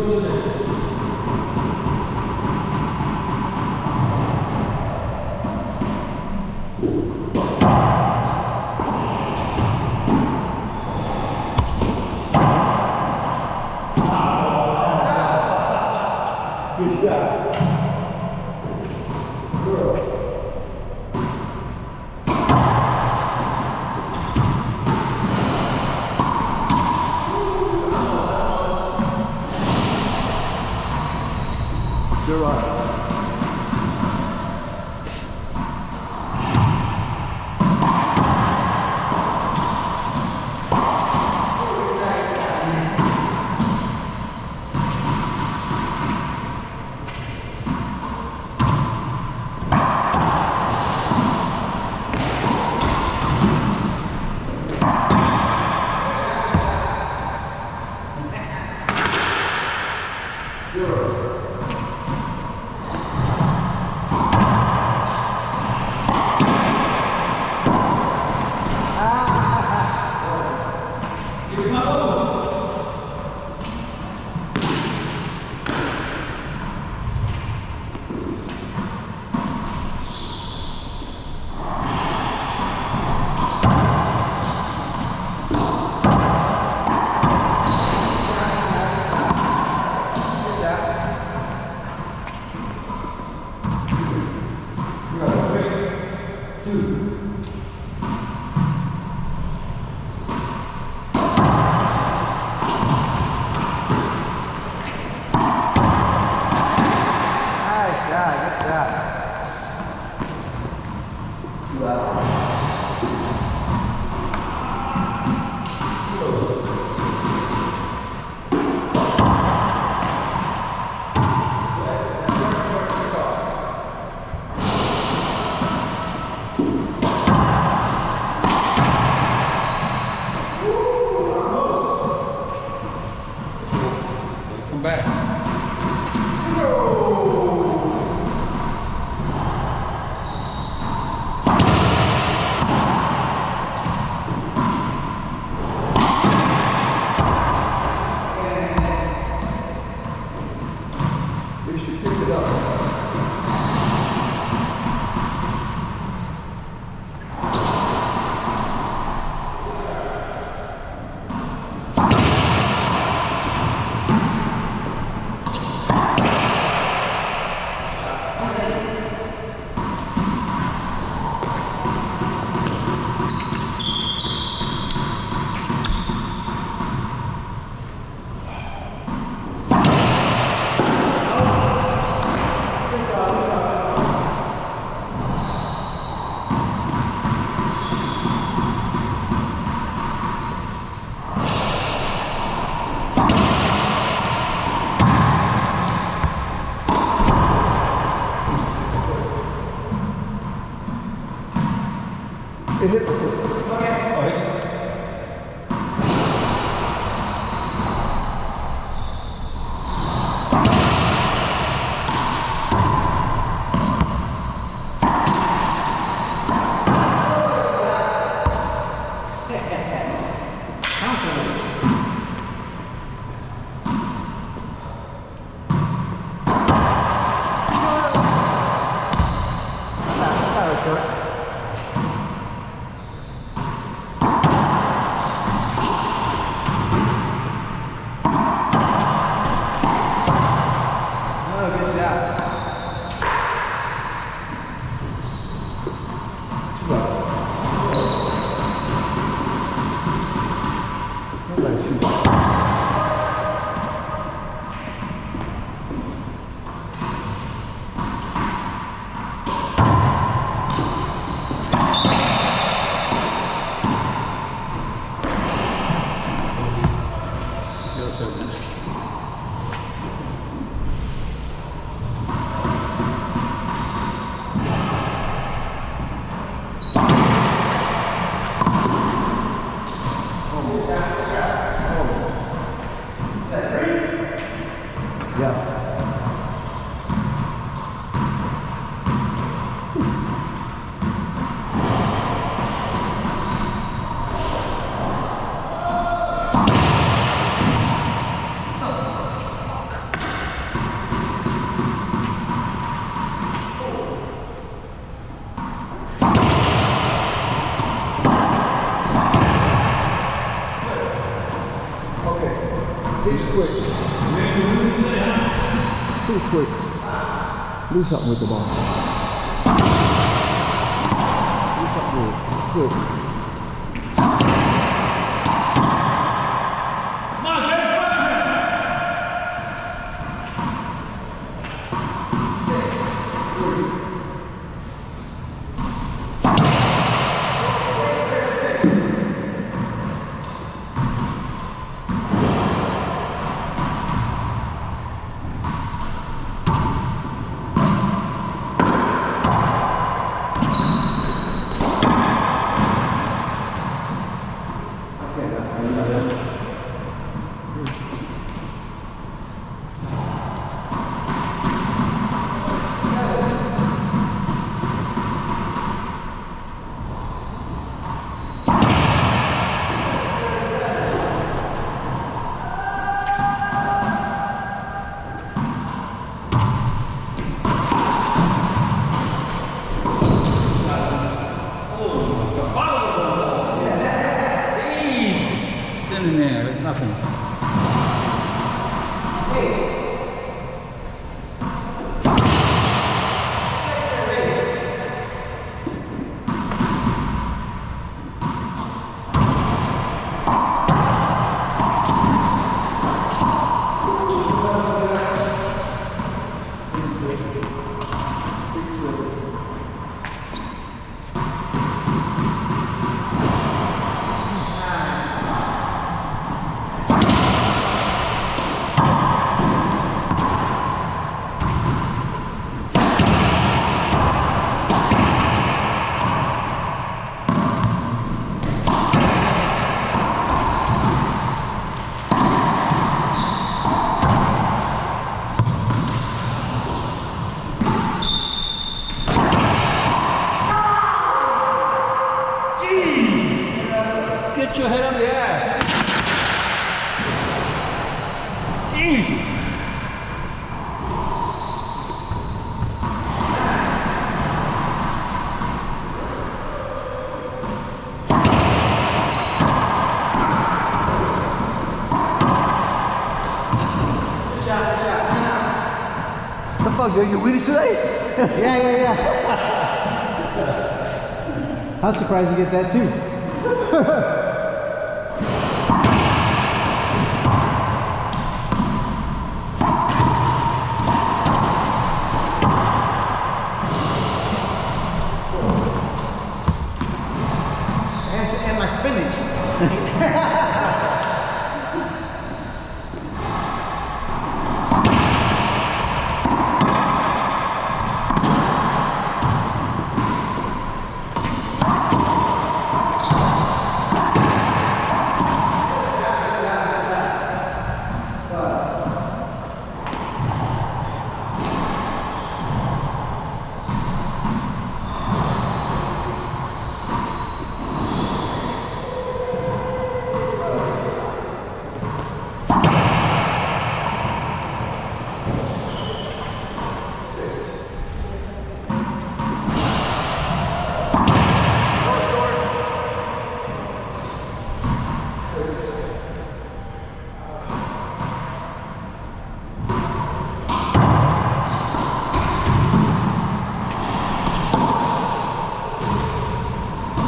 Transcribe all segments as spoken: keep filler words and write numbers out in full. Good shot. Girl. You're right. It hit the foot. Okay. Oh, hit it. Oh, He's quick. He's quick. Do something with the ball. Do something with it. He's quick. Come on, get in front of him. Six, three. Six, six, six. Nothing. Get your head on the ass. Jesus. Good shot, good shot. Come on. The fuck, are you with us today? Yeah, yeah, yeah. I was surprised you get that too.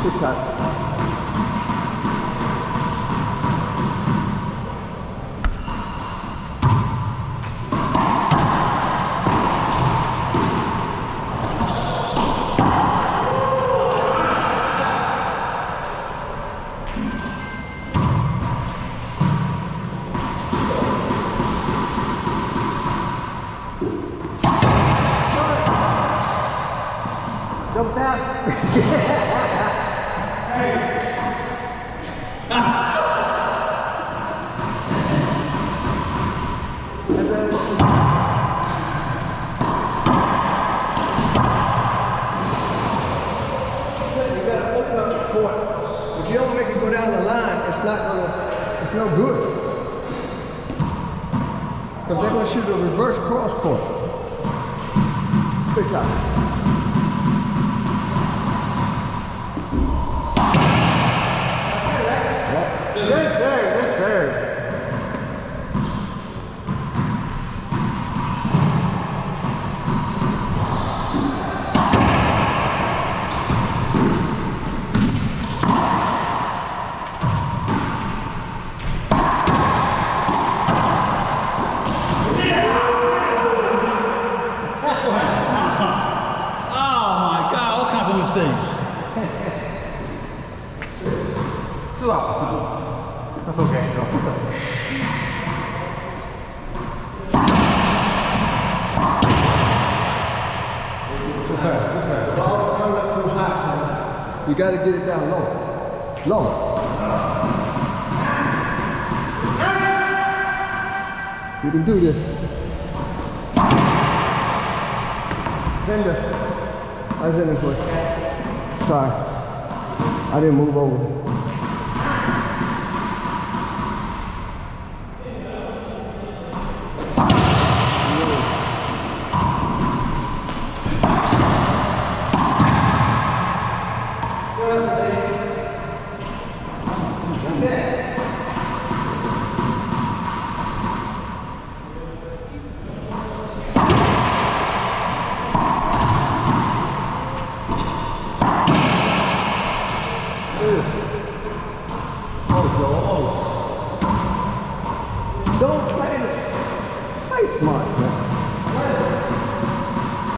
Six shot. Jump tap. It's no good, because they're going to shoot a reverse cross court. Six out. Good serve, good serve. That's okay, no. You got to get it down low. Low. You can do this. Bender. I was in it quick. Sorry. I didn't move over. Gracias.